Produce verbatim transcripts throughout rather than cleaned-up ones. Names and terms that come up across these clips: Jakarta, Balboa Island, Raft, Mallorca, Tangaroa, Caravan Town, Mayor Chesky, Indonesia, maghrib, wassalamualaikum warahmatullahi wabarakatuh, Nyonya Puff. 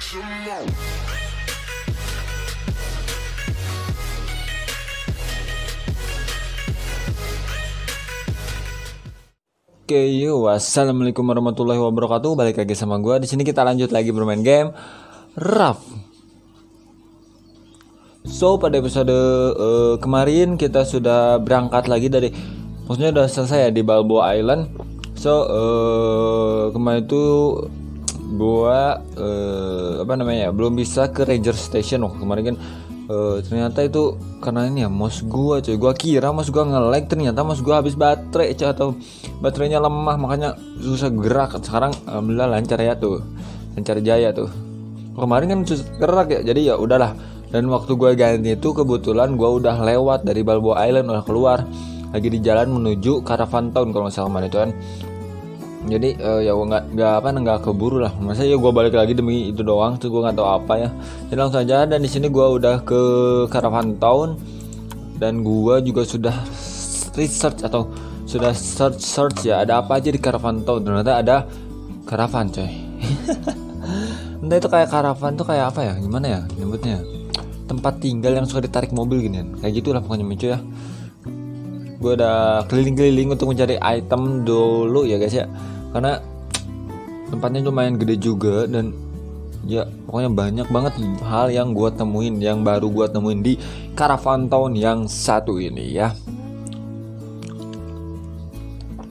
Oke, okay, wassalamualaikum warahmatullahi wabarakatuh. Balik lagi sama gue. Di sini kita lanjut lagi bermain game Raft. So pada episode uh, kemarin kita sudah berangkat lagi dari, maksudnya udah selesai ya di Balboa Island. So uh, kemarin itu gue uh, apa namanya belum bisa ke Ranger Station waktu kemarin kan. Uh, ternyata itu karena ini ya mouse gua coy. Gua kira mouse gua nge-lag, ternyata mouse gua habis baterai coy, atau baterainya lemah makanya susah gerak. Sekarang alhamdulillah lancar ya tuh. Lancar jaya tuh. Kemarin kan susah gerak ya. Jadi ya udahlah. Dan waktu gua ganti itu kebetulan gua udah lewat dari Balboa Island, udah keluar. Lagi di jalan menuju Caravan Town kalau enggak salah kemarin itu kan. Jadi uh, ya gua nggak nggak apa nggak keburu lah, masa ya gua balik lagi demi itu doang tuh, gua nggak tahu apa ya. Jadi langsung aja, dan di sini gua udah ke Caravan Town dan gua juga sudah research atau sudah search search ya ada apa aja di Caravan Town. Ternyata ada karavan coy. Entah itu kayak karavan tuh kayak apa ya, gimana ya nyebutnya, tempat tinggal yang suka ditarik mobil gini kayak gitulah pokoknya mencuy ya. Gue udah keliling-keliling untuk mencari item dulu ya guys ya, karena tempatnya lumayan gede juga dan ya pokoknya banyak banget hal yang gue temuin, yang baru gue temuin di Caravan Town yang satu ini ya.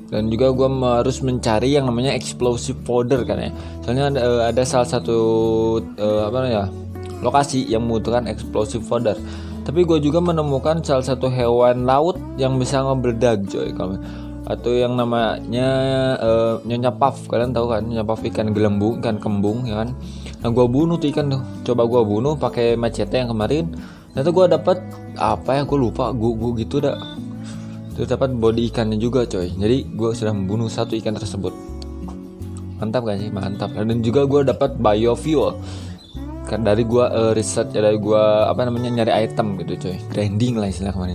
Dan juga gue harus mencari yang namanya explosive powder kan ya, soalnya ada, ada salah satu uh, apa namanya lokasi yang membutuhkan explosive powder. Tapi gue juga menemukan salah satu hewan laut yang bisa ngebedak coy, atau yang namanya uh, nyonya puff. Kalian tahu kan nyonya puff, ikan gelembung, ikan kembung ya kan. Nah gue bunuh tuh ikan tuh, coba gue bunuh pakai macete yang kemarin. Nah itu gue dapat apa ya, gue lupa, gue gue gitu dah. Terus dapat body ikannya juga coy. Jadi gue sudah membunuh satu ikan tersebut. Mantap kan sih, mantap. Dan juga gue dapat biofuel. Dari gua uh, riset, dari gua apa namanya nyari item gitu coy, grinding lah istilah kemarin.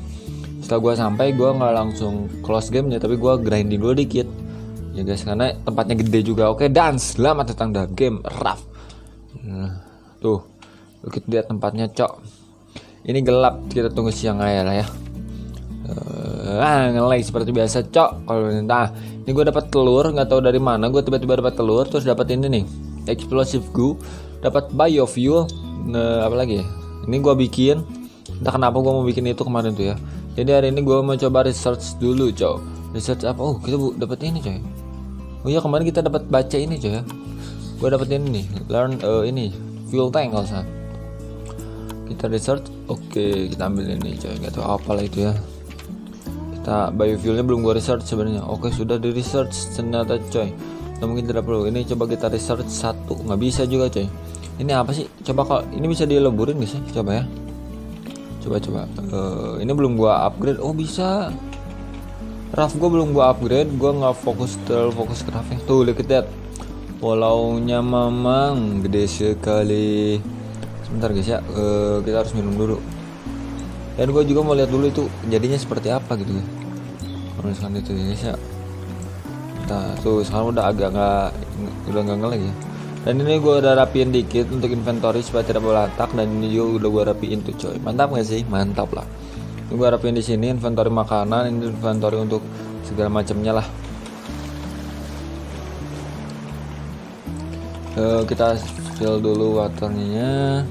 Setelah gua sampai, gua nggak langsung close game ya, tapi gua grinding dulu dikit ya guys, karena tempatnya gede juga. Oke, dan selamat datang dalam game Raft. Nah, tuh kita lihat tempatnya cok. Ini gelap, kita tunggu siang aja lah ya. Ah, ngelay seperti biasa cok. Kalau nah, ini gua dapat telur, nggak tahu dari mana gua tiba-tiba dapat telur, terus dapat ini nih, explosive goo, dapat biofuel. Nah, apa lagi? Ini gue bikin. Entah kenapa gue mau bikin itu kemarin tuh ya. Jadi hari ini gue mau coba research dulu, coy. Research apa? Oh, kita dapat ini, coy. Oh iya, kemarin kita dapat baca ini, coy ya. Gue dapat ini nih, learn uh, ini, fuel tank kalau salah. Kita research. Oke, kita ambil ini, coy. Enggak tahu apalah itu ya. Kita biofuelnya belum gue research sebenarnya. Oke, sudah di research ternyata, coy. Nah, mungkin tidak perlu. Ini coba kita research satu, nggak bisa juga, coy. Ini apa sih? Coba kalau ini bisa dileburin gak sih? Coba ya. Coba-coba. Uh, ini belum gua upgrade. Oh bisa. Raft gua belum gua upgrade. Gua nggak fokus terlalu fokus ke raftnya. Tuh lihat lihat. Walaunya memang gede sekali. Sebentar guys ya. Uh, kita harus minum dulu. Dan gua juga mau lihat dulu itu jadinya seperti apa gitu. Kalau misalkan itu guys ya. Nah, tuh sekarang udah agak nggak udah nggak ngelag ya. Dan ini gue udah rapiin dikit untuk inventory supaya tidak berlatak, dan ini juga udah gue rapiin tuh coy. Mantap gak sih? Mantap lah. Ini gue rapiin di sini inventory makanan, ini inventory untuk segala macamnya lah. Uh, kita fill dulu waternya.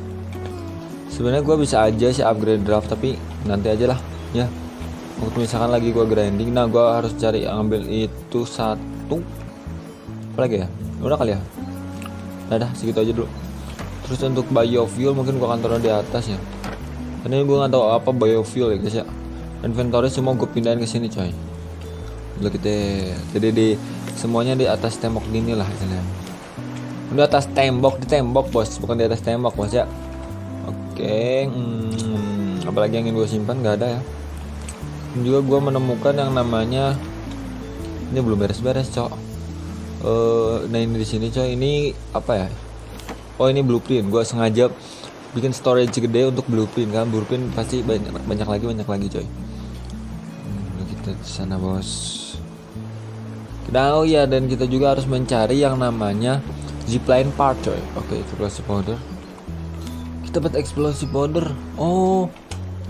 Sebenarnya gue bisa aja sih upgrade draft, tapi nanti aja lah ya. Waktu misalkan lagi gue grinding, nah gue harus cari ambil itu satu. Apa lagi ya? Udah kali ya. Udah segitu aja dulu. Terus untuk biofuel mungkin gua akan taruh di atas ya. Karena gua nggak tahu apa biofuel ya guys ya. Inventory semua gua pindahin ke sini coy. Lalu kita jadi di semuanya di atas tembok gini lah istilahnya. Udah atas tembok, di tembok bos, bukan di atas tembok bos ya. Oke, hmm, apalagi yang ingin gua simpan nggak ada ya. Dan juga gua menemukan yang namanya ini belum beres-beres coy. Uh, nah ini di sini coy, ini apa ya? Oh ini blueprint, gue sengaja bikin storage gede untuk blueprint kan, blueprint pasti banyak banyak lagi banyak lagi coy. Hmm, kita di sana bos. Kita oh ya, dan kita juga harus mencari yang namanya Zipline part coy. Oke, eksplorasi powder. Kita dapat eksplorasi powder. Oh,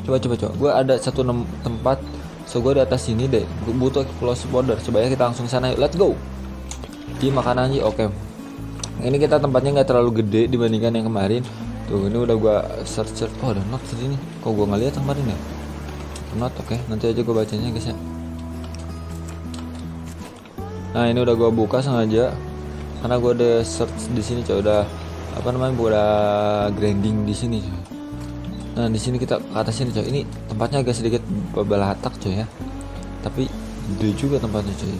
coba coba coba. Gue ada satu tempat. So gue di atas sini deh. Gue butuh eksplorasi powder. Coba ya kita langsung sana. Yuk. Let's go. Di makanan aja. Oke. Ini kita tempatnya nggak terlalu gede dibandingkan yang kemarin. Tuh ini udah gue search search. Oh ada not di sini. Kok gue nggak lihat kemarin ya? Not. Oke. Nanti aja gue bacanya guys ya. Nah ini udah gue buka sengaja. Karena gue udah search di sini, coy, udah apa namanya, gue udah grinding di sini. Coy. Nah di sini kita ke atas sini, coy. Ini tempatnya agak sedikit belatak, coy ya. Tapi gede juga tempatnya, coy.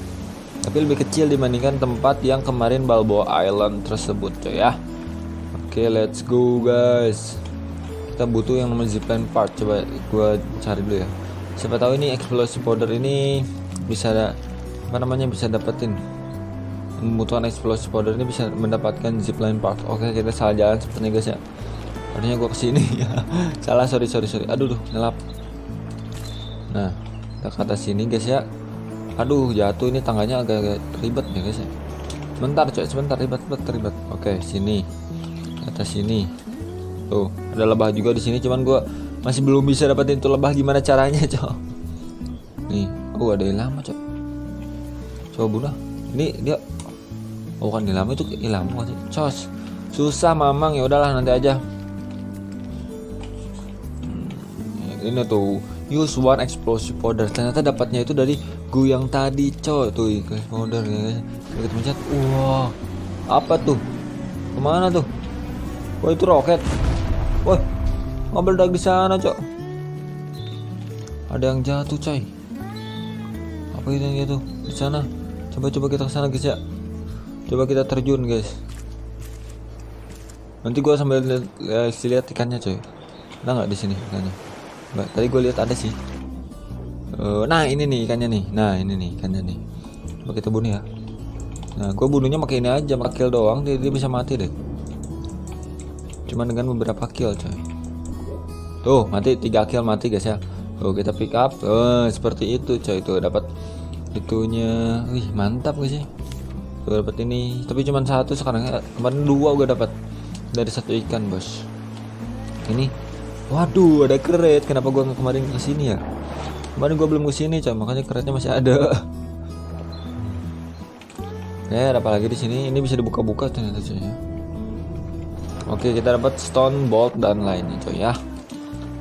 Tapi lebih kecil dibandingkan tempat yang kemarin Balboa Island tersebut, coy ya. Oke, let's go guys. Kita butuh yang namanya zipline part. Coba gue cari dulu ya. Siapa tahu ini explosive powder ini bisa ada, apa namanya, bisa dapetin. Kebutuhan eksplosif powder ini bisa mendapatkan zipline park. Oke, kita salah jalan sepertinya guys ya. Harusnya gue kesini ya. Salah, sorry sorry sorry. Aduh tuh gelap. Nah, kita ke atas sini guys ya. Aduh jatuh, ini tangganya agak-agak ribet ya guys ya. Sebentar coy, sebentar ribet ribet ribet. Oke sini, atas sini. Tuh ada lebah juga di sini. Cuman gue masih belum bisa dapetin tuh lebah gimana caranya coy. Nih, oh ada ilham coy. Coba bunuh. Ini dia. Oh kan ilham itu ilham sih. Cos. Susah mamang, ya udahlah nanti aja. Ini tuh use one explosive powder. Ternyata dapatnya itu dari gua yang tadi, coy. Tuh explosive powder ya. Kita mencet. Wah. Apa tuh? Kemana tuh? Wah itu roket. Wah. Mobil dari sana, coy. Ada yang jatuh, coy. Apa itu yang jatuh? Di sana. Coba-coba kita kesana guys ya. Coba kita terjun guys. Nanti gue sambil lihat, lihat, lihat ikannya coy. Ada nggak di sini ikannya? Nggak, tadi gue lihat ada sih. Uh, nah ini nih ikannya nih. Nah ini nih ikannya nih. Coba kita bunuh ya. Nah gue bunuhnya pakai ini aja, pakai kill doang. Dia, dia bisa mati deh. Cuman dengan beberapa kill coy. Tuh mati, tiga kill mati guys ya. Tuh kita pick up. Uh, seperti itu coy, itu dapat itunya. Wih mantap guys ya. Gue dapat ini, tapi cuma satu sekarang. Kemarin dua gue dapat dari satu ikan bos. Ini, waduh ada keret. Kenapa gue kemarin kesini ya? Kemarin gue belum kesini coy, makanya keretnya masih ada. Ya, ada apa lagi di sini? Ini bisa dibuka-buka ternyata coy. Oke kita dapat stone bolt dan lainnya coy ya.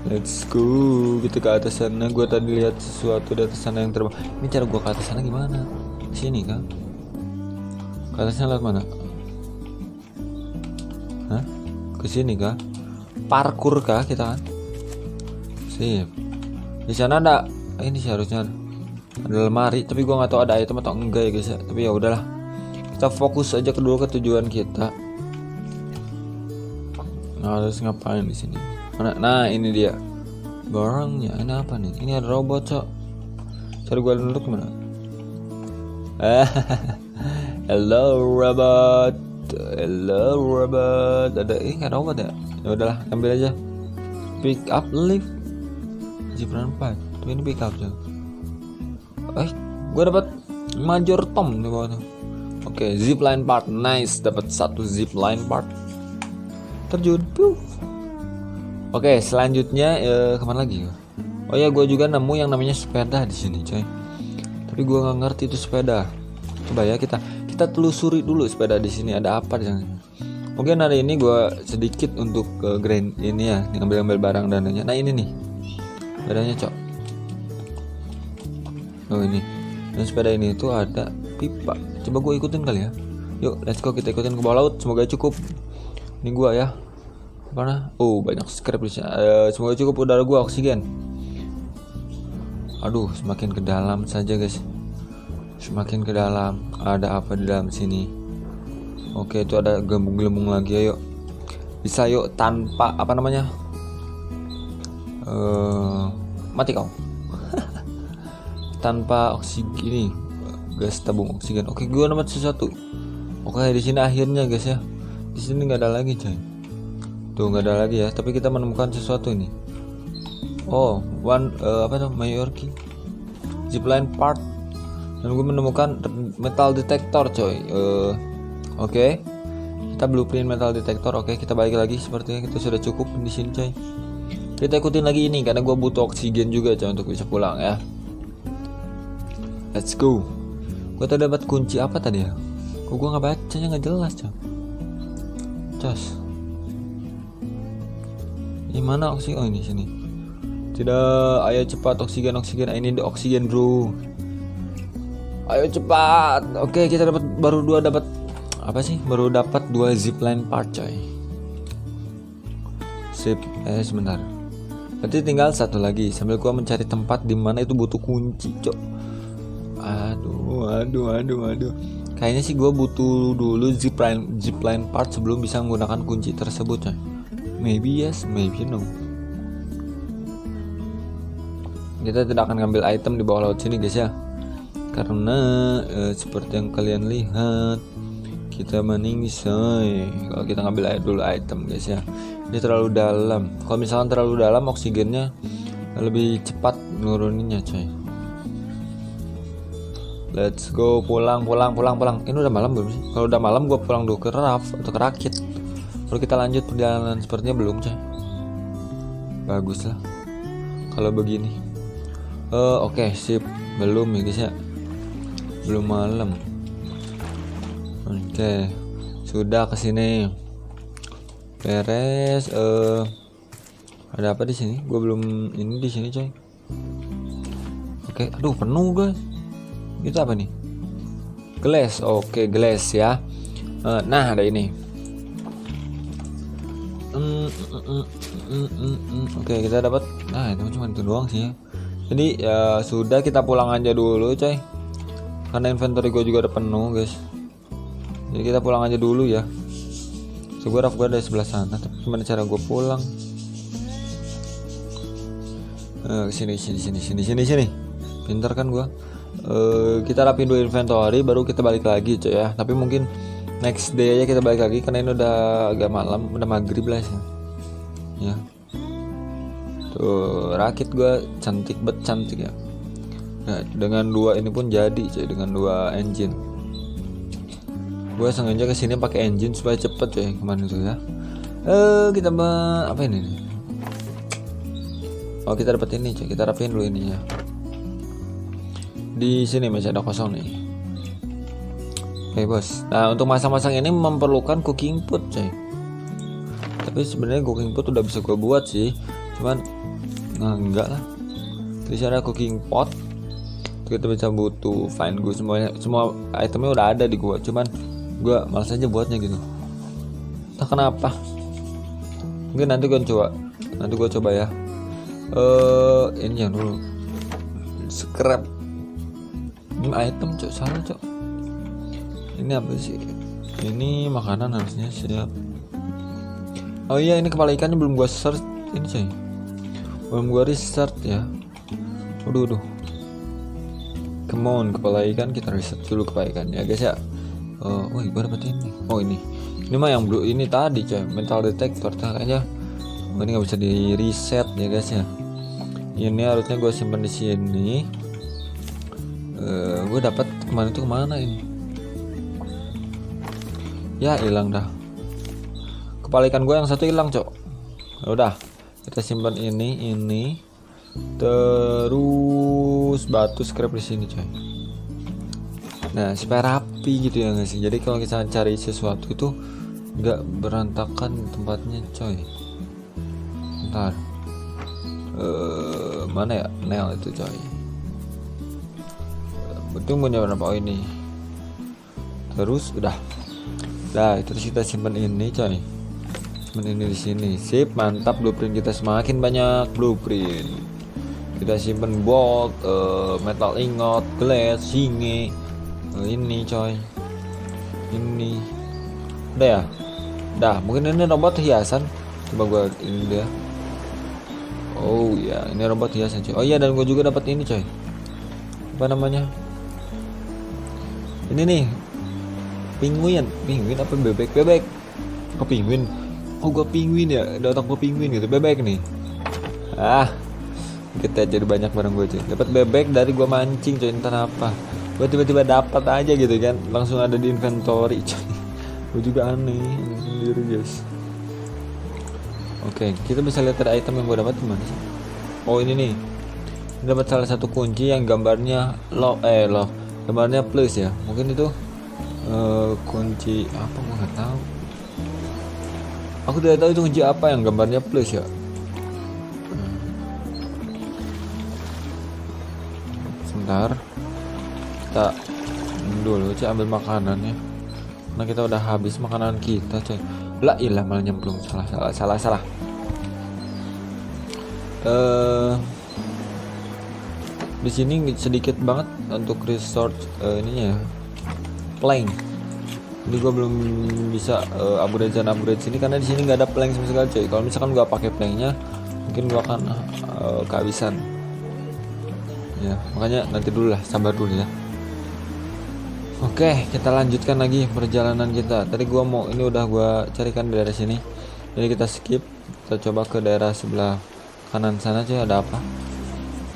Let's go, kita ke atas sana. Gue tadi lihat sesuatu di atas sana yang terbang. Ini cara gue ke atas sana gimana? Sini kan? Ke atasnya lewat mana? Hah? Kesini kah? Parkur kah kita kan? Sip. Di sana ada. Eh, ini seharusnya ada. Ada lemari, tapi gua nggak tahu ada item atau enggak ya guys ya. Tapi ya udahlah. Kita fokus aja dulu ke tujuan kita. Nah, harus ngapain di sini? Mana? Nah, ini dia. Barangnya. Ini apa nih? Ini ada robot, cok. Cari gua dulu kemana? Eh. Hello robot, hello robot. Ada ini eh, nggak robot ya? Ya udahlah, ambil aja. Pick up lift. Jibran empat. Tuh ini pick up tuh. Eh, gue dapat Major Tom di bawah tuh. Oke, okay, zipline part, nice. Dapat satu zipline part. Terjun. Oke, okay, selanjutnya eh, kemana lagi? Oh ya, gue juga nemu yang namanya sepeda di sini, coy. Tapi gue nggak ngerti itu sepeda. Coba ya kita. Kita telusuri dulu sepeda di sini ada apa di sana. Mungkin hari ini gue sedikit untuk uh, grand ini ya, ngambil-ngambil barang dananya. Nah ini nih sepedanya cok. Oh ini. Dan sepeda ini itu ada pipa. Coba gue ikutin kali ya. Yuk let's go, kita ikutin ke bawah laut. Semoga cukup. Ini gue ya. Mana? Oh banyak scrap di sana. Uh, semoga cukup udara gue, oksigen. Aduh semakin ke dalam saja guys. Semakin ke dalam, ada apa di dalam sini? Oke, itu ada gelembung-gelembung lagi, ayo. Bisa yuk tanpa apa namanya? Uh, mati kau. Tanpa oksigen ini, gas tabung oksigen. Oke, gua nemu sesuatu. Oke, di sini akhirnya, guys ya. Di sini nggak ada lagi, coy. Tuh nggak ada lagi ya, tapi kita menemukan sesuatu ini. Oh, one uh, apa tuh? Mallorca. Zipline part. Dan gue menemukan metal detector coy. uh, Oke okay. kita blueprint metal detector. Oke, kita balik lagi, sepertinya kita sudah cukup di sini coy. Kita ikutin lagi ini karena gue butuh oksigen juga coy untuk bisa pulang ya. Let's go. Gue tadi dapat kunci apa tadi ya? Kok gue nggak bacanya nggak jelas coy. Cos. Di mana oksigen? Oh ini sini. Tidak, ayo cepat oksigen oksigen. Ini the oksigen bro. Ayo cepat. Oke, kita dapat baru dua dapat apa sih? Baru dapat dua zipline part coy. Sip. Eh sebentar. Berarti tinggal satu lagi. Sambil gua mencari tempat di mana itu butuh kunci coy. Aduh, aduh, aduh, aduh. Kayaknya sih gua butuh dulu zipline zipline part sebelum bisa menggunakan kunci tersebut coy. Maybe yes, maybe no. Kita tidak akan ngambil item di bawah laut sini guys ya, karena eh, seperti yang kalian lihat kita meningis say. Kalau kita ngambil air dulu item guys ya, ini terlalu dalam. Kalau misalkan terlalu dalam oksigennya lebih cepat nuruninnya coy. Let's go, pulang pulang pulang pulang. Ini udah malam belum sih? Kalau udah malam gue pulang dulu ke raft atau ke rakit, baru kita lanjut perjalanan. Sepertinya belum coy. Bagus lah kalau begini. Uh, Oke, okay, sip. Belum ya guys ya. Belum malam. Oke, okay. Sudah kesini. Beres. Uh, ada apa di sini? Gue belum ini di sini coy. Oke, okay. Aduh penuh guys. Itu apa nih? Glass. Oke, okay, glass ya. Uh, nah ada ini. Mm, mm, mm, mm, mm, mm. Oke, okay, kita dapat. Nah itu cuma itu doang sih ya. Jadi ya sudah, kita pulang aja dulu coy, karena inventory gue juga udah penuh guys. Jadi kita pulang aja dulu ya. Segera gue dari sebelah sana. Tapi gimana cara gue pulang? Eh, sini sini sini sini sini sini. Pintar kan gue? Eh, kita rapiin dulu inventory, baru kita balik lagi coy ya. Tapi mungkin next day aja kita balik lagi karena ini udah agak malam, udah maghrib lah sih. Ya. Tuh, rakit gue cantik bet cantik ya. Nah, dengan dua ini pun jadi coy, dengan dua engine. Gue sengaja kesini pakai engine supaya cepet coy kemarin tuh ya. Eh kita bah apa ini? Nih? Oh kita dapat ini coy, kita rapiin dulu ininya. Di sini masih ada kosong nih. Oke bos. Nah untuk masang-masang ini memerlukan cooking pot coy. Tapi sebenarnya cooking pot udah bisa gue buat sih. Cuman nah, enggak lah. Terus ada cooking pot. Terus kita bisa butuh find gue semuanya. Semua itemnya udah ada di gua. Cuman gua malas aja buatnya gitu. Entah kenapa. Mungkin nanti gua coba. Nanti gua coba ya. Eh ini yang dulu. Scrap. Ini item cok, salah cok. Ini apa sih? Ini makanan harusnya siap. Oh iya, ini kepala ikannya belum gua search. Ini coy belum gua restart ya. Waduh, waduh. Come on kepala ikan, kita restart dulu kepala ikan ya guys ya. Uh, woi gua dapet ini. Oh ini, ini mah yang blue ini tadi coy, metal detector kayaknya. Oh, ini nggak bisa di reset ya guys ya. Ini harusnya gua simpan di sini. Uh, gua dapat kemarin tuh kemana ini? Ya hilang dah. Kepala ikan gua yang satu hilang coy. Udah. Kita simpan ini, ini, terus batu scrap di sini coy. Nah supaya rapi gitu ya nggak sih. Jadi kalau kita cari sesuatu itu nggak berantakan tempatnya coy. Ntar uh, mana ya nail itu coy. Betul punya berapa oh, ini. Terus udah, nah terus kita simpan ini coy. Ini di sini, sip, mantap. Blueprint kita semakin banyak blueprint. Kita simpen bolt, uh, metal ingot, glass, singe, uh, ini coy, ini, udah ya, dah. Mungkin ini robot hiasan. Coba gua ini dia. Oh ya, ini robot hiasan coy. Oh iya, dan gua juga dapat ini coy. Apa namanya? Ini nih, penguin, penguin apa bebek bebek? Apa penguin? Oh gue penguin ya, ada otak gue penguin gitu, bebek nih. Ah, kita jadi banyak barang gue cuy. Dapat bebek dari gue mancing coy, entah apa. Gue tiba-tiba dapat aja gitu kan, langsung ada di inventory coy. Gue juga aneh, aneh sendiri guys. Oke, kita bisa lihat ada item yang gue dapat gimana sih? Oh ini nih, dapat salah satu kunci yang gambarnya lo eh lo gambarnya plus ya. Mungkin itu uh, kunci apa? Gue nggak tahu. Aku tidak tahu itu kunci apa yang gambarnya plus ya. Hmm. Sebentar, kita dulu cek ambil makanannya. Nah kita udah habis makanan kita cek. Lah ilah malah nyemplung, salah salah salah salah. Uh, di sini sedikit banget untuk resource uh, ininya ya, plank. Jadi gue belum bisa uh, upgrade dan upgrade sini karena di sini nggak ada plank sama sekali coy. Kalau misalkan gue pakai planknya, mungkin gue akan uh, kehabisan. Ya makanya nanti dulu lah, sabar dulu ya. Oke, kita lanjutkan lagi perjalanan kita. Tadi gua mau ini udah gua carikan di daerah sini. Jadi kita skip, kita coba ke daerah sebelah kanan sana cuy, ada apa?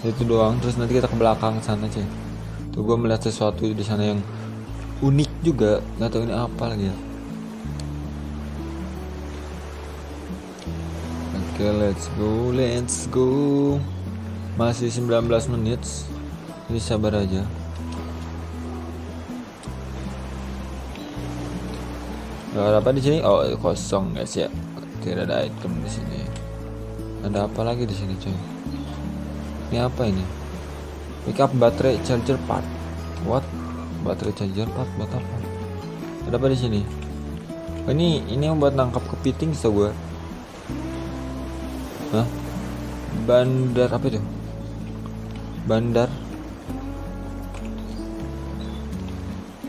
Itu doang. Terus nanti kita ke belakang sana cuy. Tuh gua melihat sesuatu di sana yang unik juga. Nggak tahu ini apa lagi ya. Oke, let's go, let's go. Masih sembilan belas menit. Jadi sabar aja. Ada apa di sini? Oh kosong guys ya, tidak ada item di sini. Ada apa lagi di sini coy? Ini apa ini? Pick up baterai charger part. What? Baterai charger part buat apa? Ada apa di sini? Oh, ini ini yang buat nangkap kepiting so gue. Hah? Bandar apa itu? Bandar.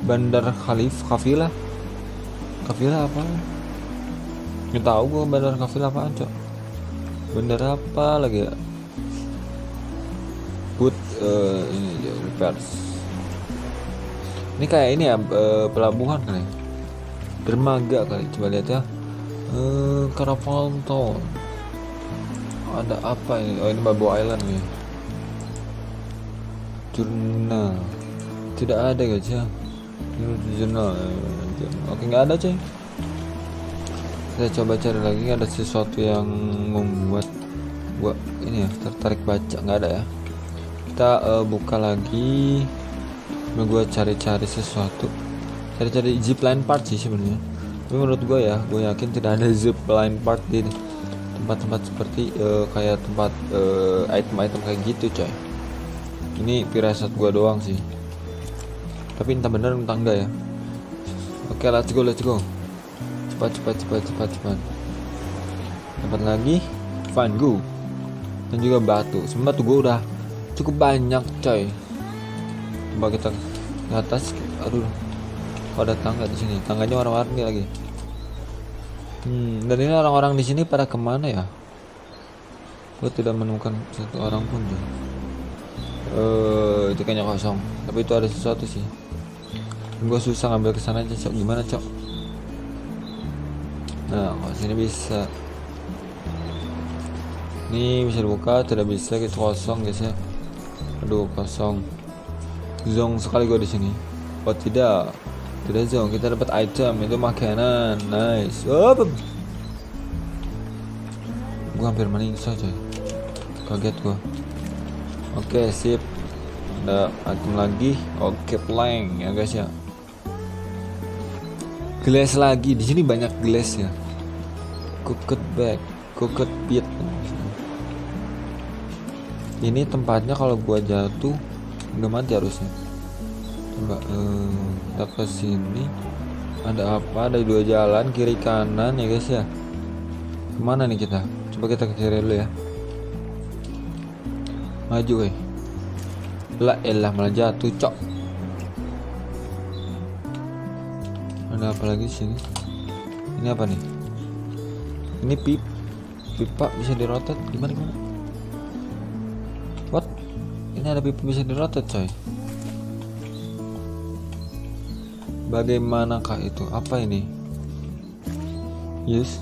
Bandar Khalif Kafilah. Kafilah apa? Nggak tahu gue bandar kafilah apaan cok. Bandar apa lagi ya? Put uh, ini aja repairs. Ini kayak ini ya uh, pelabuhan kali. Dermaga kali. Coba lihat ya. Uh, Caravan Town. Ada apa ini? Oh ini Balboa Island nih. Jurnal. Tidak ada guys ya. Jurnal. Oke nggak ada cuy. Saya coba cari lagi, ada sesuatu yang membuat gua ini ya tertarik baca, nggak ada ya. Kita uh, buka lagi. Nah, gua cari-cari sesuatu, cari-cari zipline part sih sebenarnya. Tapi menurut gua ya, gua yakin tidak ada zipline part di tempat-tempat seperti uh, kayak tempat uh, item-item kayak gitu coy. Ini pirasat gua doang sih. Tapi entah bener entah enggak ya. Oke, okay, let's go, let's go. Cepat, cepat, cepat, cepat, cepat. Dapat lagi, find go. Dan juga batu. Sebenarnya tuh gue udah cukup banyak, coy. Coba kita ke atas. Aduh, ada tangga di sini. Tangganya warna-warni lagi. Hmm, dan ini orang-orang di sini pada kemana ya? Gue tidak menemukan satu orang pun. Eh, uh, itu kayaknya kosong. Tapi itu ada sesuatu sih. Gue susah ngambil kesana aja cok, gimana cok? Nah kalau sini bisa, ini bisa dibuka, tidak bisa, kita kosong guys ya. Aduh kosong, zong sekali gue di sini. Oh tidak, tidak zong, kita dapat item itu makanan, nice. Oh, gue hampir meningsah coy, kaget gue. Oke sip, ada item lagi, oke plank ya guys ya. Glass lagi, di sini banyak glass ya. Cooked bag, cooked pit. Ini tempatnya kalau gua jatuh udah mati harusnya. Coba eh, kita ke sini. Ada apa? Ada dua jalan kiri kanan ya guys ya. Kemana nih kita? Coba kita ke kiri dulu ya. Maju weh. Lah elah malah jatuh cok. Ada apa lagi sini? Ini apa nih? Ini pip pipa bisa dirotet gimana gimana? What? Ini ada pipa bisa dirotet coy. Bagaimanakah itu? Apa ini? Yes.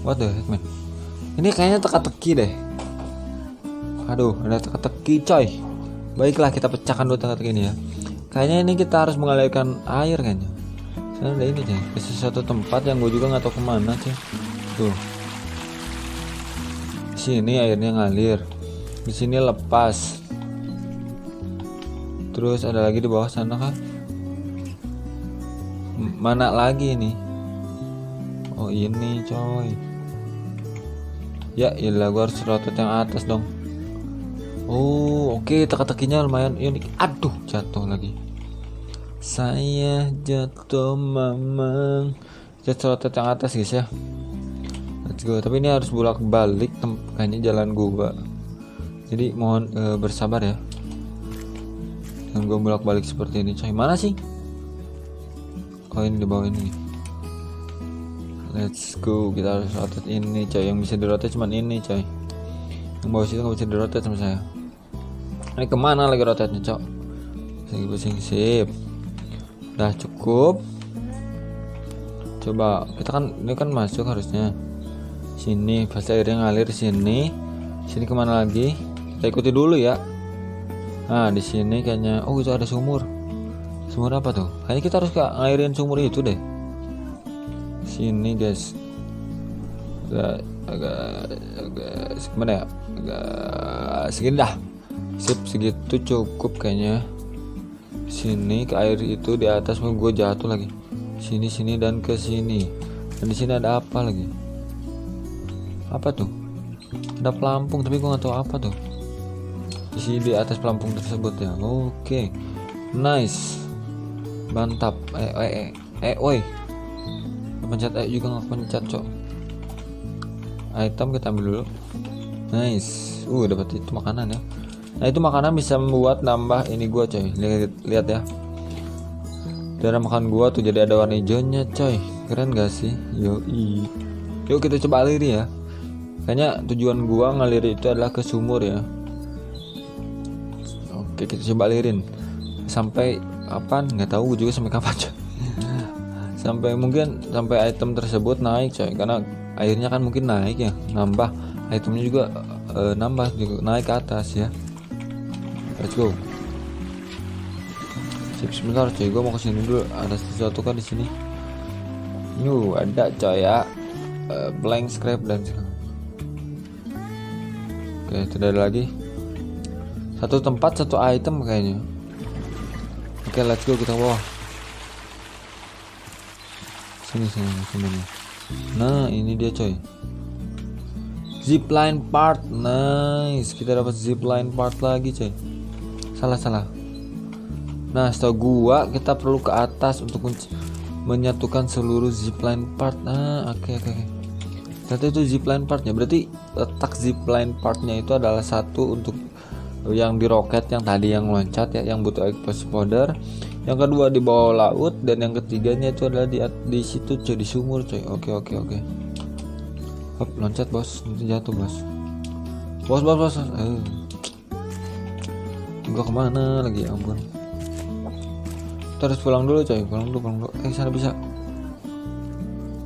What the heck man? Ini kayaknya teka-teki deh. Aduh, ada teka-teki coy. Baiklah, kita pecahkan dulu tengah-tengah ini ya. Kayaknya ini kita harus mengalirkan air kayaknya. Sana ada ini deh, ke sesuatu tempat yang gue juga nggak tahu kemana sih. Tuh, sini airnya ngalir, di sini lepas. Terus ada lagi di bawah sana kan? Mana lagi ini? Oh ini coy. Ya ilah, gue harus rotot yang atas dong. Oh oke, okay. Teka-tekinya lumayan unik. Aduh, jatuh lagi. Saya jatuh memang. Jatuh rotot yang atas guys ya. Let's go. Tapi ini harus bolak balik kayaknya jalan gua. Jadi mohon uh, bersabar ya. Dan gue bolak-balik seperti ini coy. Mana sih? Oh ini di bawah ini. Let's go. Kita harus rotet ini coy. Yang bisa dirotet cuman ini coy. Yang bawah situ gak bisa dirotet sama saya. Ini kemana lagi rotetnya coy? Pusing-pusing. Sip. Udah cukup. Coba kita kan, ini kan masuk harusnya. Sini pasti airnya ngalir sini. Sini kemana lagi? Kita ikuti dulu ya. Nah di sini kayaknya, oh itu ada sumur. Sumur apa tuh? Kayaknya kita harus ngairin sumur itu deh. Sini guys. Agak agak agak gimana ya? Agak segini dah. Sip, segitu cukup kayaknya. Sini ke air itu di atas, gue jatuh lagi. Sini sini dan ke sini. Dan di sini ada apa lagi? Apa tuh? Ada pelampung tapi gue nggak tahu apa tuh. Isi di atas pelampung tersebut ya. Oke, okay. Nice, mantap. Eh, eh, eh, eh, woi, pencet eh juga nggak pencet cok. Item kita ambil dulu. Nice, uh dapat itu makanan ya. Nah itu makanan bisa membuat nambah ini gua coy. Lihat, lihat ya. Darah makan gua tuh jadi ada warna hijaunya coy. Keren gak sih? Yoi. Yuk kita coba aliri ya. Kayaknya tujuan gua ngaliri itu adalah ke sumur ya. Oke, kita coba alirin sampai kapan nggak tahu juga, sampai kapan coy. Sampai mungkin sampai item tersebut naik coy, karena airnya kan mungkin naik ya, nambah itemnya juga e, nambah juga naik ke atas ya. Let's go. Sip, sebentar coy, gue mau kesini dulu, ada sesuatu kan di sini. Yuh ada coy ya, e, blank scrap dan oke tidak ada lagi. Satu tempat satu item kayaknya. Oke, let's go, kita bawa. Sini sini sini. Nah, ini dia coy. Zipline part. Nice, kita dapat zipline part lagi coy. Salah salah. Nah, setahu gua kita perlu ke atas untuk menyatukan seluruh zipline part. Nah, oke okay, oke. Okay. Satu itu zipline partnya. Berarti letak zipline partnya itu adalah satu untuk yang di roket yang tadi yang loncat ya, yang butuh exploder. Yang kedua di bawah laut, dan yang ketiganya itu adalah di di situ coy, di sumur coy. Oke oke oke. Hop, loncat bos, nanti jatuh bos. Bos bos bos. Eh. Gua kemana lagi? Ampun. Terus pulang dulu coy, pulang dulu pulang dulu. Eh sana bisa.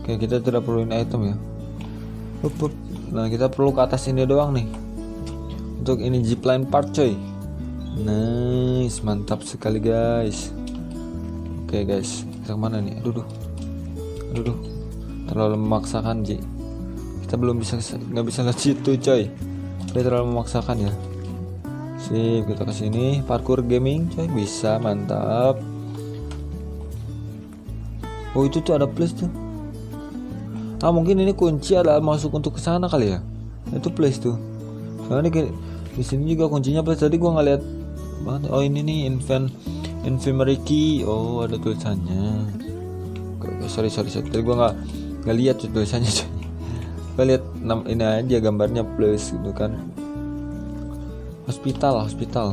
Oke, kita tidak perluin item ya. Hop, hop. Nah kita perlu ke atas ini doang nih. Untuk ini zipline part coy. Nice, mantap sekali guys. Oke guys, kita kemana nih? Aduh duh. Aduh duh. Terlalu memaksakan Ji. Kita belum bisa, nggak bisa lihat situ coy. Dia terlalu memaksakan ya. Sip, kita ke sini. Parkour gaming coy, bisa, mantap. Oh itu tuh ada place tuh. Ah mungkin ini kunci ada masuk untuk ke sana kali ya. Itu place tuh. Nah, ini di sini juga kuncinya plus, tadi gua ngeliat banget. Oh ini nih infant infirmary key. Oh ada tulisannya. Sorry sorry sorry, tadi gua nggak nggak lihat tulisannya. Gua lihat ini aja gambarnya plus gitu kan. Hospital hospital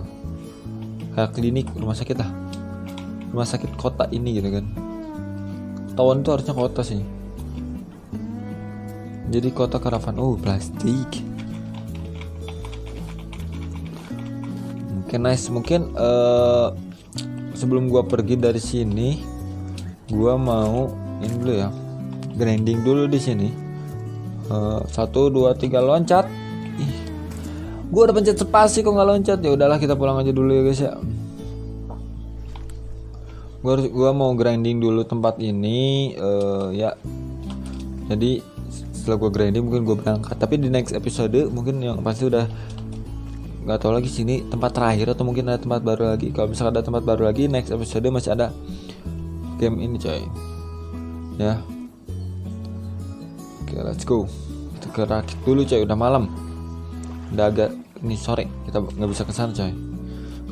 kayak klinik rumah sakit lah, rumah sakit kota ini gitu kan. Tahun tuh harusnya kota sih. Jadi kota Caravan. Oh plastik. Oke, okay, nice. Mungkin uh, sebelum gua pergi dari sini, gua mau ini dulu ya, grinding dulu di sini. Satu, dua, tiga, loncat. Ih, Gue udah pencet spasi kok nggak loncat. Ya udahlah, kita pulang aja dulu ya guys ya. Gue gue mau grinding dulu tempat ini uh, ya. Jadi setelah gue grinding mungkin gue berangkat. Tapi di next episode mungkin yang pasti udah nggak tahu lagi sini tempat terakhir atau mungkin ada tempat baru lagi. Kalau misalkan ada tempat baru lagi, next episode masih ada game ini coy. Ya. Oke, let's go. Kita ke rakit dulu coy, udah malam. Udah agak ini sore, kita nggak bisa kesana coy.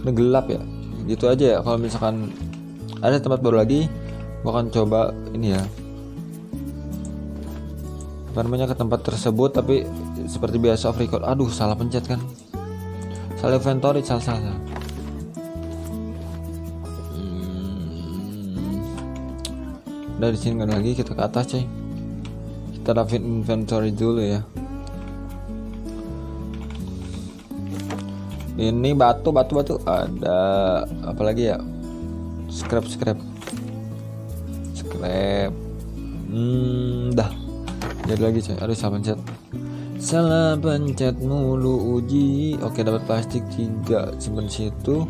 Ini gelap ya. Gitu aja ya. Kalau misalkan ada tempat baru lagi, gua akan coba ini ya. Apa namanya, ke tempat tersebut, tapi seperti biasa off record. Aduh, salah pencet kan. Salah inventory, salah salah. Hmm. Udah di sini nggak ada lagi, kita ke atas coy. Kita rapin inventory dulu ya. Ini batu batu batu ada apa lagi ya? Scrap scrap scrap. Hmm, dah. Jadi lagi coy. Aduh, salah pencet. Salah pencet mulu uji. Oke, dapat plastik tiga, simpen situ.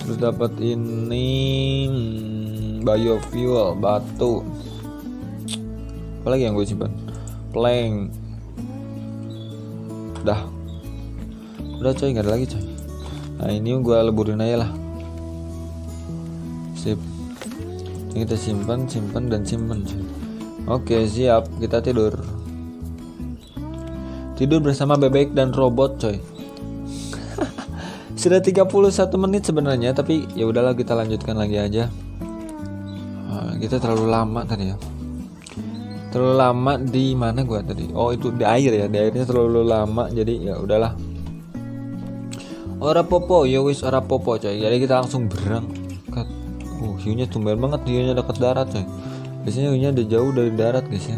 Terus dapat ini hmm, biofuel, batu. Apalagi yang gue simpen? Plank. Dah. Udah coy, enggak ada lagi coy. Nah, ini gue leburin aja lah. Sip. Ini kita simpan, simpan dan simpan coy. Oke, siap. Kita tidur. Tidur bersama bebek dan robot coy. Sudah tiga puluh satu menit sebenarnya, tapi ya udahlah kita lanjutkan lagi aja. Nah, kita terlalu lama tadi ya. Terlalu lama di mana gua tadi? Oh, itu di air ya. Di airnya terlalu lama, jadi ya udahlah. Ora popo, yo wis ora popo coy. Jadi kita langsung berangkat. Oh, hiunya tumben banget, hiunya dekat darat coy. Biasanya hiunya udah jauh dari darat guys ya.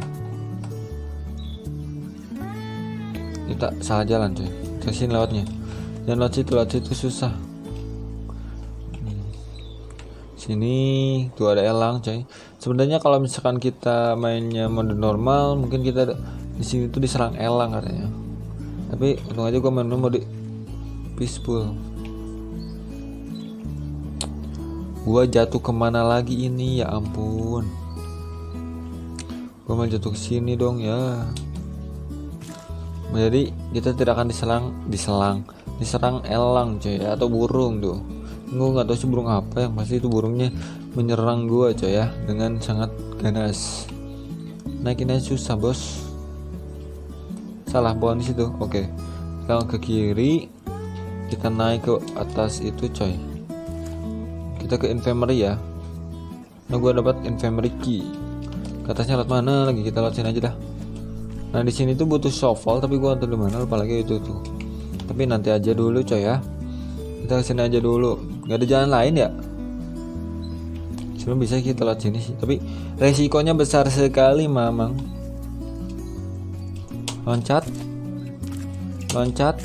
Kita salah jalan coy, ke sini lewatnya. Dan lewat situ, lewat situ susah. Sini tuh ada elang coy. Sebenarnya kalau misalkan kita mainnya mode normal, mungkin kita di sini tuh diserang elang katanya. Tapi untung aja gue main mode peaceful. Gue jatuh kemana lagi ini, ya ampun. Gue mau jatuh ke sini dong ya. Jadi kita tidak akan diserang, diserang, diserang elang coy, atau burung tuh. Gue nggak tahu sih burung apa, yang pasti itu burungnya menyerang gue coy ya, dengan sangat ganas. Naikin aja susah bos. Salah pohon di situ. Oke, kita ke kiri, kita naik ke atas itu coy. Kita ke infirmary ya. Nah, gue dapat infirmary key. Ke atasnya lewat mana lagi? Kita lewat sini aja dah. Nah, di sini tuh butuh shovel, tapi gua entar di mana lupa lagi itu tuh. Tapi nanti aja dulu coy ya. Kita kesini aja dulu. Enggak ada jalan lain ya? Sebelum bisa kita lewat sini sih, tapi resikonya besar sekali, Mamang. Loncat. Loncat.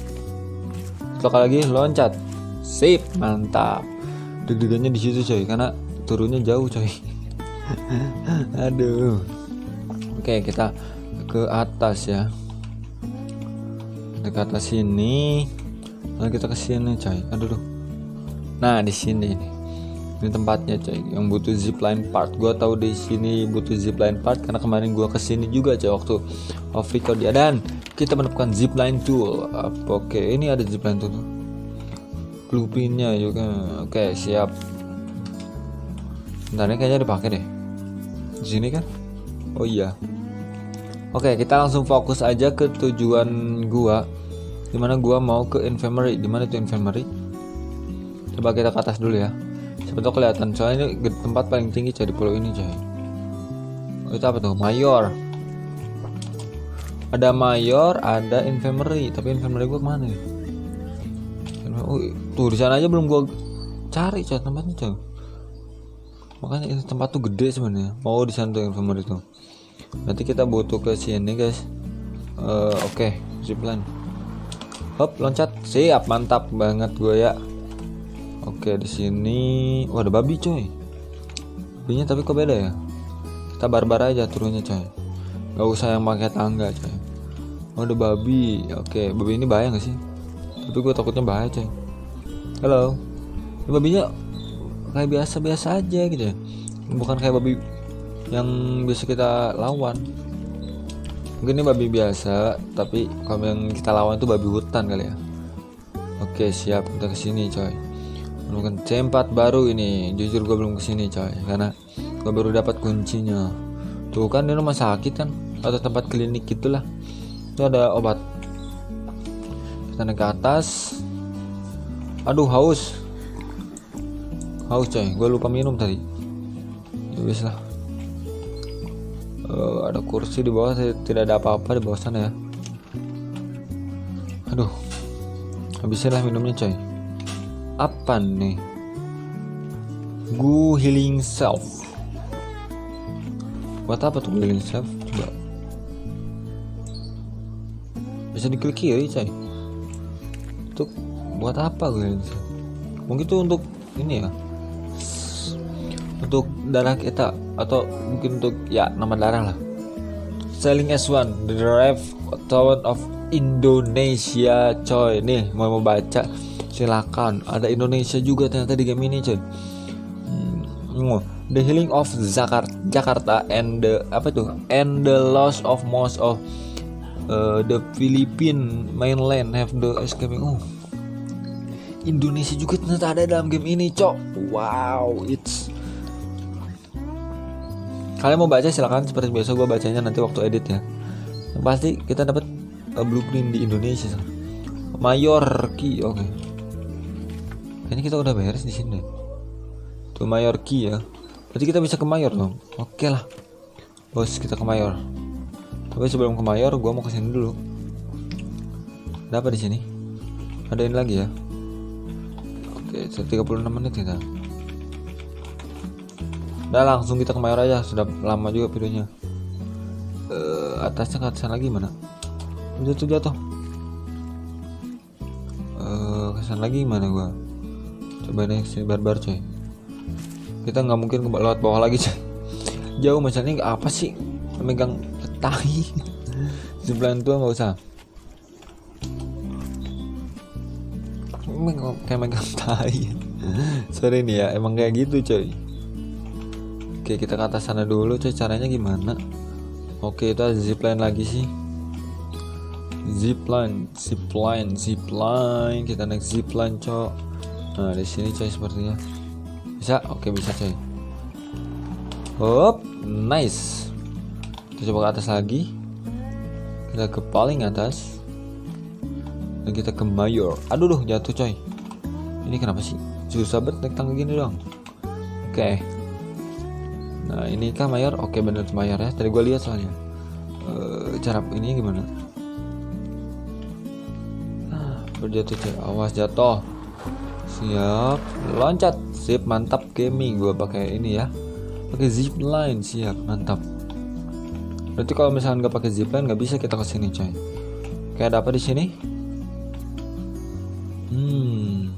Sekali lagi loncat. Sip, mantap. Deg-degannya di situ coy, karena turunnya jauh coy. Aduh. Oke, kita ke atas ya, ke atas sini, lalu kita ke sini coy. Aduh, nah di sini ini, ini tempatnya coy, yang butuh zipline part. Gue tahu di sini butuh zipline part karena kemarin gue kesini juga coy waktu off record ya. Dan kita menemukan zipline tool. Oke, ini ada zipline tool, blueprintnya juga. Oke, siap. Bentar, ini kayaknya dipakai deh. Di sini kan? Oh iya. Oke, kita langsung fokus aja ke tujuan gua. Dimana gua mau ke infirmary. Dimana itu infirmary? Coba kita ke atas dulu ya. Siapa tau kelihatan. Soalnya ini tempat paling tinggi coy di pulau ini coy. Oh, itu apa tuh? Mayor. Ada mayor, ada infirmary. Tapi infirmary gua kemana ya? Oh, tuh di sana aja belum gua cari coy tempatnya coy. Makanya itu tempat tuh gede sebenarnya. Mau di sana tuh infirmary tuh. Nanti kita butuh ke sini guys. Uh, oke, okay. Zipline. Hop, loncat. Siap, mantap banget gue ya. Oke, okay, di sini wah ada babi coy. Babinya tapi kok beda ya? Kita barbar aja turunnya coy. Gak usah yang pakai tangga coy. Oh, ada babi. Oke, okay. Babi ini bahaya gak sih? Tapi gue takutnya bahaya, Ceng. Halo. Ya, babinya kayak biasa-biasa aja gitu ya. Bukan kayak babi yang biasa kita lawan. Mungkin ini babi biasa, tapi kalau yang kita lawan itu babi hutan kali ya. Oke, siap. Kita kesini, coy. Menemukan tempat baru ini. Jujur gue belum kesini, coy. Karena gue baru dapat kuncinya. Tuh kan, ini rumah sakit kan, atau tempat klinik gitulah. Itu ada obat. Kita naik ke atas. Aduh, haus. Haus, coy. Gue lupa minum tadi. Ya wis lah. Uh, ada kursi di bawah, tidak ada apa-apa di bawah sana ya. Aduh. Habisin lah minumnya, coy. Apa nih? Gue healing self. Buat apa tuh healing self? Coba. Bisa diklik kiri, coy. Untuk buat apa gue healing self? Mungkin tuh untuk ini ya, untuk darah kita, atau mungkin untuk ya nama darah lah. Selling S satu The Raft Town of Indonesia, coy. Nih mau mau baca silakan. Ada Indonesia juga ternyata di game ini, coy. hmm. The healing of Jakarta, Jakarta and the apa tuh and the loss of most of uh, the Philippine mainland have the escaping. Oh, Indonesia juga ternyata ada dalam game ini, cok. Wow, it's. Kalian mau baca silakan, seperti biasa gue bacanya nanti waktu edit ya. Yang pasti kita dapat uh, blueprint di Indonesia. Mallorca, oke. Okay. Ini kita udah beres di sini. Tuh Mallorca ya. Berarti kita bisa ke Mayor dong. Oke okay lah. Bos, kita ke Mayor. Tapi sebelum ke Mayor, gue mau kesini dulu. Ada apa di sini? Ada ini lagi ya. tiga puluh enam menit kita. Udah langsung kita ke Mayor aja, sudah lama juga videonya. Uh, atasnya ke atas lagi mana? Jatuh jatuh. Uh, kesan lagi mana gua? Coba deh si barbar, coy. Kita nggak mungkin lewat bawah lagi, coy. Jauh misalnya apa sih? Memegang tahi. Sebelah tua nggak usah. Emang kayak megang tai. Sorry nih ya, emang kayak gitu, coy. Oke, kita ke atas sana dulu, coy. Caranya gimana? Oke, itu ada zipline lagi sih. Zipline, zipline, zipline. Kita naik zipline, coy. Nah, di sini, coy, sepertinya. Bisa? Oke, bisa, coy. Hop, nice. Kita coba ke atas lagi. Kita ke paling atas. Dan kita ke Mayor. Aduh duh, jatuh, coy. Ini kenapa sih? Susah banget naik tangga gini dong. Oke. Okay. Nah, ini kah Mayor? Oke, okay, bener Mayor ya. Tadi gue lihat soalnya. Uh, cara ini gimana? Nah, berjatuh, coy. Awas jatuh. Siap. Loncat. Sip, mantap gaming. Gue pakai ini ya. Pakai zip line, siap, mantap. Berarti kalau misalkan nggak pakai zip line nggak bisa kita kesini, coy. Oke, ada apa di sini? Hmm,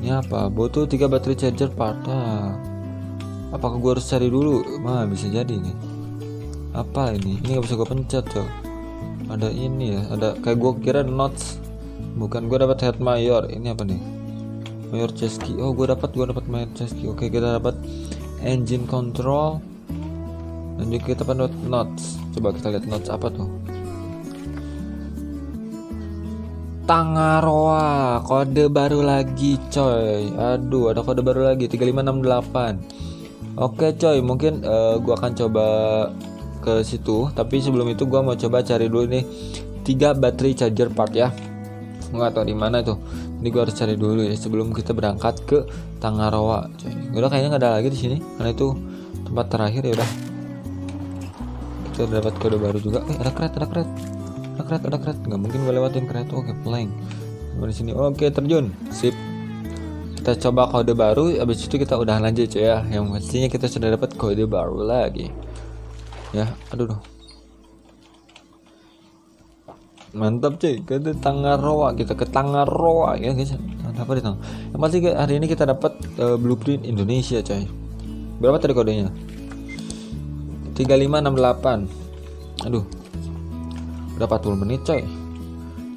ini apa? Butuh tiga baterai charger patah. Apakah gue harus cari dulu? Mah bisa jadi nih. Apa ini? Ini nggak bisa gue pencet, coy. Ada ini ya. Ada kayak gue kira notes. Bukan, gue dapat head mayor. Ini apa nih? Mayor Chesky. Oh, gue dapat, gue dapat mayor Chesky. Oke, kita dapat engine control. Dan juga kita dapat notes. Coba kita lihat notes apa tuh. Tangaroa, kode baru lagi, coy. Aduh, ada kode baru lagi, tiga lima enam delapan. Oke, coy, mungkin uh, gua akan coba ke situ, tapi sebelum itu gua mau coba cari dulu nih tiga baterai charger part ya. Enggak tahu di mana tuh. Ini gua harus cari dulu ya sebelum kita berangkat ke Tangaroa, coy. Udah kayaknya enggak ada lagi di sini karena itu tempat terakhir ya udah. Kita dapat kode baru juga. Eh, ada kereta, ada kereta. Keret, ada keret, nggak mungkin gue lewatin kereta. Oke, plank dari sini. Oke, terjun, sip. Kita coba kode baru, abis itu kita udah lanjut, coy ya. Yang pastinya kita sudah dapat kode baru lagi ya. Aduh duh. Mantap, cuy. Ke Tangaroa, kita ke Tangaroa ya guys. Apa di Tang? Yang pasti hari ini kita dapat uh, blueprint Indonesia, coy. Berapa tadi kodenya? tiga lima enam delapan. Aduh, udah empat puluh menit, coy.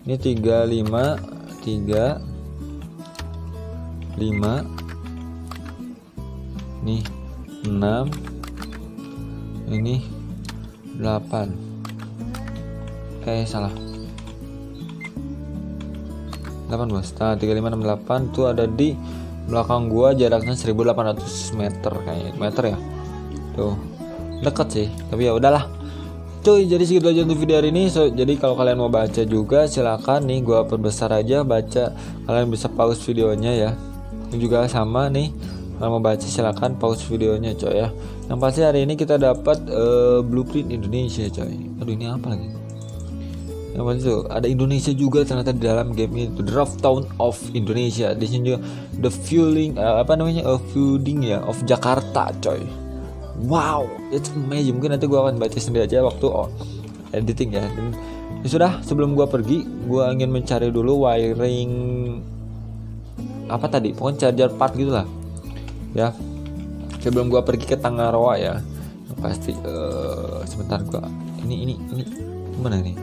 Ini tiga lima enam delapan. tiga, lima, nih enam, ini delapan, eh salah, delapan bos. Nah tiga lima enam delapan tuh ada di belakang gua, jaraknya seribu delapan ratus meter kayak meter ya, tuh deket sih, tapi ya udahlah cuy. Jadi segitu aja untuk video hari ini. So, jadi kalau kalian mau baca juga silakan nih, gua perbesar aja baca, kalian bisa pause videonya ya. Ini juga sama nih, kalau mau baca silakan pause videonya coy ya. Yang pasti hari ini kita dapat uh, blueprint Indonesia coy. Aduh ini apa lagi? Yang pasti tuh ada Indonesia juga ternyata di dalam game itu, Raft Town of Indonesia. Di sini juga the fueling uh, apa namanya uh, feuding ya of Jakarta coy. Wow, it's amazing. Mungkin nanti gue akan baca sendiri aja waktu oh, editing ya. Ya sudah, sebelum gue pergi, gue ingin mencari dulu wiring apa tadi, pokoknya charger part gitulah. Ya, sebelum gue pergi ke Tangaroa ya, pasti uh, sebentar gue. Ini ini ini gimana nih?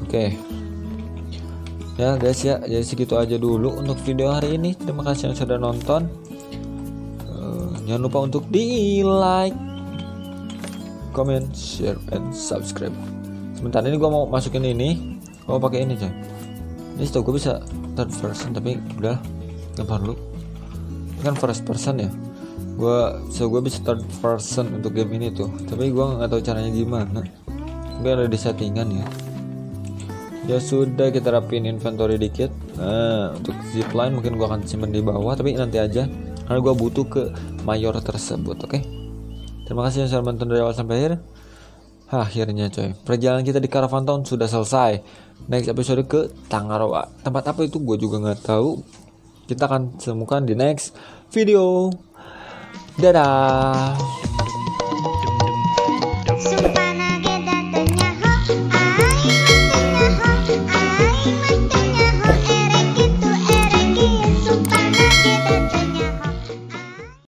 Oke, okay. Ya guys ya, jadi segitu aja dulu untuk video hari ini. Terima kasih yang sudah nonton. Jangan lupa untuk di like, comment, share, and subscribe. Sebentar ini gue mau masukin ini, gue mau pakai ini coy. Ini setahu gue bisa third person tapi udah nggak perlu. Ini kan first person ya. Gue so gue bisa third person untuk game ini tuh. Tapi gue nggak tahu caranya gimana. Gue ada di settingan ya. Ya sudah kita rapiin inventory dikit. Nah, untuk zipline mungkin gue akan simpen di bawah tapi nanti aja. Karena gue butuh ke mayor tersebut, oke? Okay? Terima kasih yang sudah menonton dari awal sampai akhir. Hah, akhirnya coy, perjalanan kita di Caravan Town sudah selesai. Next episode ke Tangaroa. Tempat apa itu gue juga nggak tahu. Kita akan temukan di next video. Dadah.